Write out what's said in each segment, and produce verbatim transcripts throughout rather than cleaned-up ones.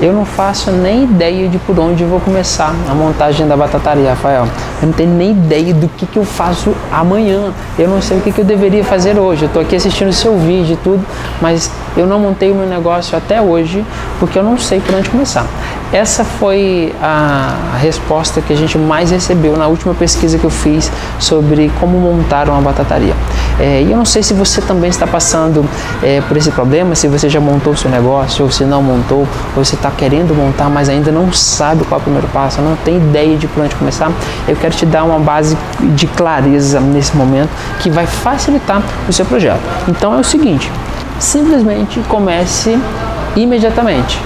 eu não faço nem ideia de por onde eu vou começar a montagem da batataria, Rafael. Eu não tenho nem ideia do que, que eu faço amanhã. Eu não sei o que, que eu deveria fazer hoje. Eu estou aqui assistindo o seu vídeo e tudo, mas eu não montei o meu negócio até hoje porque eu não sei por onde começar. Essa foi a resposta que a gente mais recebeu na última pesquisa que eu fiz sobre como montar uma batataria. É, e eu não sei se você também está passando é, por esse problema, se você já montou o seu negócio, ou se não montou, ou se está querendo montar, mas ainda não sabe qual é o primeiro passo, não tem ideia de por onde começar. Eu quero te dar uma base de clareza nesse momento que vai facilitar o seu projeto. Então é o seguinte, simplesmente comece imediatamente.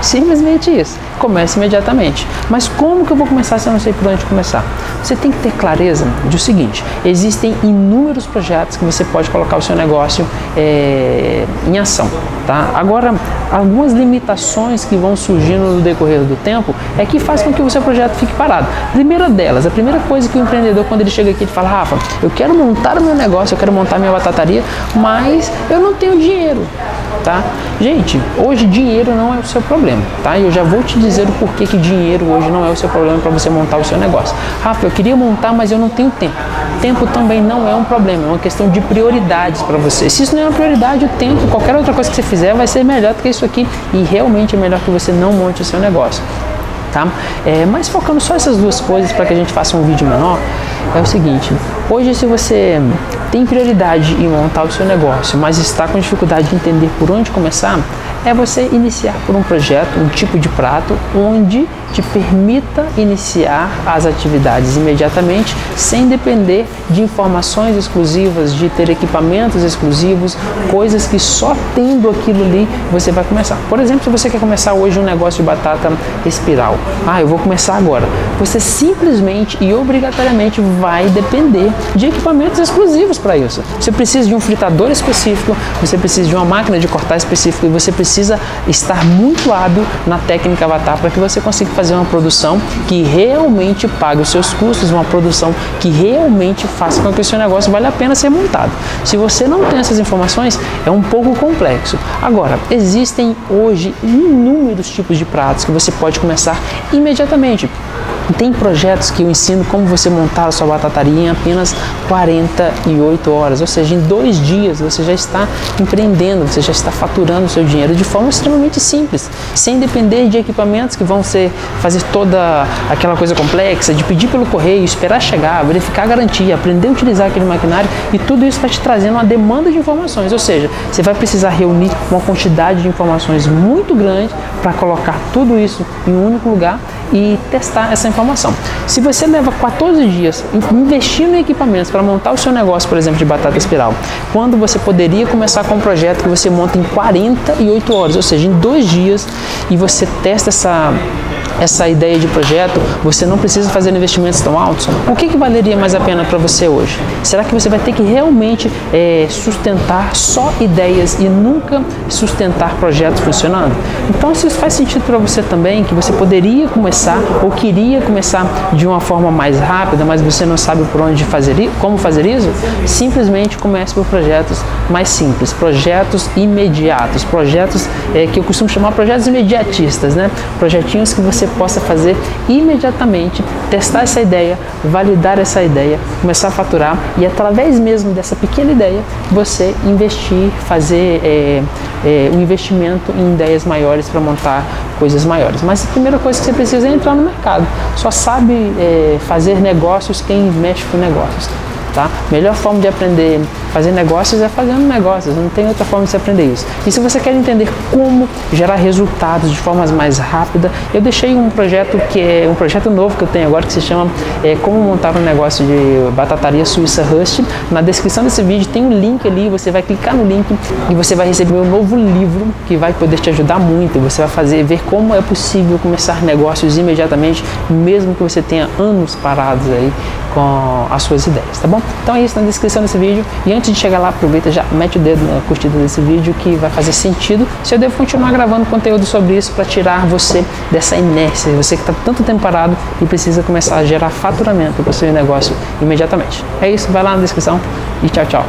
Simplesmente isso. Comece imediatamente. Mas como que eu vou começar se eu não sei por onde começar? Você tem que ter clareza de o seguinte: existem inúmeros projetos que você pode colocar o seu negócio é, em ação, tá? Agora, algumas limitações que vão surgindo no decorrer do tempo é que faz com que o seu projeto fique parado. Primeira delas, a primeira coisa que o empreendedor, quando ele chega aqui, ele fala: Rafa, eu quero montar o meu negócio, eu quero montar minha batataria, mas eu não tenho dinheiro, tá? Gente, hoje dinheiro não é o seu problema, tá? Eu já vou te dizer o porquê que dinheiro hoje não é o seu problema para você montar o seu negócio. Rafa, eu queria montar, mas eu não tenho tempo. Tempo também não é um problema, é uma questão de prioridades para você. Se isso não é uma prioridade, o tempo, qualquer outra coisa que você fizer vai ser melhor do que isso aqui, e realmente é melhor que você não monte o seu negócio, tá? É, mas focando só essas duas coisas para que a gente faça um vídeo menor, é o seguinte: hoje, se você tem prioridade em montar o seu negócio, mas está com dificuldade de entender por onde começar, é você iniciar por um projeto, um tipo de prato, onde te permita iniciar as atividades imediatamente, sem depender de informações exclusivas, de ter equipamentos exclusivos, coisas que só tendo aquilo ali você vai começar. Por exemplo, se você quer começar hoje um negócio de batata espiral, ah, eu vou começar agora, você simplesmente e obrigatoriamente vai depender de equipamentos exclusivos para isso. Você precisa de um fritador específico, você precisa de uma máquina de cortar específica, e você precisa precisa estar muito hábil na técnica avatar para que você consiga fazer uma produção que realmente pague os seus custos, uma produção que realmente faça com que o seu negócio valha a pena ser montado. Se você não tem essas informações, é um pouco complexo. Agora, existem hoje inúmeros tipos de pratos que você pode começar imediatamente. Tem projetos que eu ensino como você montar a sua batataria em apenas quarenta e oito horas, ou seja, em dois dias você já está empreendendo, você já está faturando o seu dinheiro de forma extremamente simples, sem depender de equipamentos que vão ser, fazer toda aquela coisa complexa, de pedir pelo correio, esperar chegar, verificar a garantia, aprender a utilizar aquele maquinário, e tudo isso vai te trazendo uma demanda de informações, ou seja, você vai precisar reunir uma quantidade de informações muito grande para colocar tudo isso em um único lugar e testar essa informação. Se você leva quatorze dias investindo em equipamentos para montar o seu negócio, por exemplo, de batata espiral, quando você poderia começar com um projeto que você monta em quarenta e oito horas, ou seja, em dois dias, e você testa essa essa ideia de projeto, você não precisa fazer investimentos tão altos, o que, que valeria mais a pena para você hoje? Será que você vai ter que realmente é, sustentar só ideias e nunca sustentar projetos funcionando? Então, se isso faz sentido para você também, que você poderia começar ou queria começar de uma forma mais rápida, mas você não sabe por onde fazer, como fazer isso, simplesmente comece por projetos mais simples, projetos imediatos, projetos é, que eu costumo chamar projetos imediatistas, né? Projetinhos que você possa fazer imediatamente, testar essa ideia, validar essa ideia, começar a faturar, e através mesmo dessa pequena ideia você investir, fazer é, é, um investimento em ideias maiores para montar coisas maiores. Mas a primeira coisa que você precisa é entrar no mercado. Só sabe é, fazer negócios quem mexe com negócios, tá? Melhor forma de aprender fazer negócios é fazendo negócios, não tem outra forma de se aprender isso. E se você quer entender como gerar resultados de formas mais rápidas, eu deixei um projeto que é um projeto novo que eu tenho agora, que se chama é, Como Montar um Negócio de Batataria Suíça Rust. Na descrição desse vídeo tem um link ali, você vai clicar no link e você vai receber um novo livro que vai poder te ajudar muito. Você vai fazer ver como é possível começar negócios imediatamente, mesmo que você tenha anos parados aí com as suas ideias, tá bom? Então é isso, na descrição desse vídeo. E antes de chegar lá, aproveita, já mete o dedo na curtida desse vídeo, que vai fazer sentido se eu devo continuar gravando conteúdo sobre isso, para tirar você dessa inércia, você que está tanto tempo parado e precisa começar a gerar faturamento para o seu negócio imediatamente. É isso, vai lá na descrição e tchau, tchau.